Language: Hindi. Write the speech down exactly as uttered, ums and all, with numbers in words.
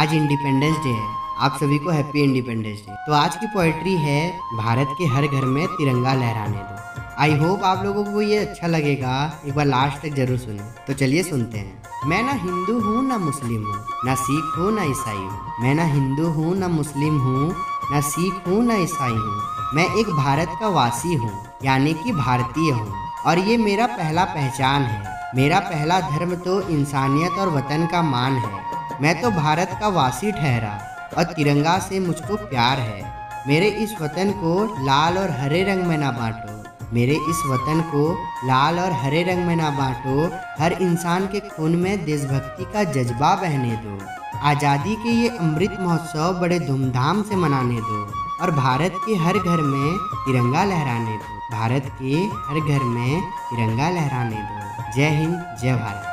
आज इंडिपेंडेंस डे है। आप सभी को हैप्पी इंडिपेंडेंस डे। तो आज की पोएट्री है भारत के हर घर में तिरंगा लहराने दो। आई होप आप लोगों को ये अच्छा लगेगा, एक बार लास्ट तक जरूर सुनो। तो चलिए सुनते हैं। मैं ना हिंदू हूँ ना मुस्लिम हूँ, ना सिख हूँ ना ईसाई हूँ। मैं ना हिंदू हूँ ना मुस्लिम हूँ, ना सिख हूँ ना ईसाई हूँ। मैं एक भारत का वासी हूँ, यानी कि भारतीय हूँ, और ये मेरा पहला पहचान है। मेरा पहला धर्म तो इंसानियत और वतन का मान है। मैं तो भारत का वासी ठहरा और तिरंगा से मुझको प्यार है। मेरे इस वतन को लाल और हरे रंग में ना बांटो, मेरे इस वतन को लाल और हरे रंग में ना बांटो। हर इंसान के खून में देशभक्ति का जज्बा बहने दो। आज़ादी के ये अमृत महोत्सव बड़े धूमधाम से मनाने दो, और भारत के हर घर में तिरंगा लहराने दो। भारत के हर घर में तिरंगा लहराने दो। जय हिंद, जय भारत।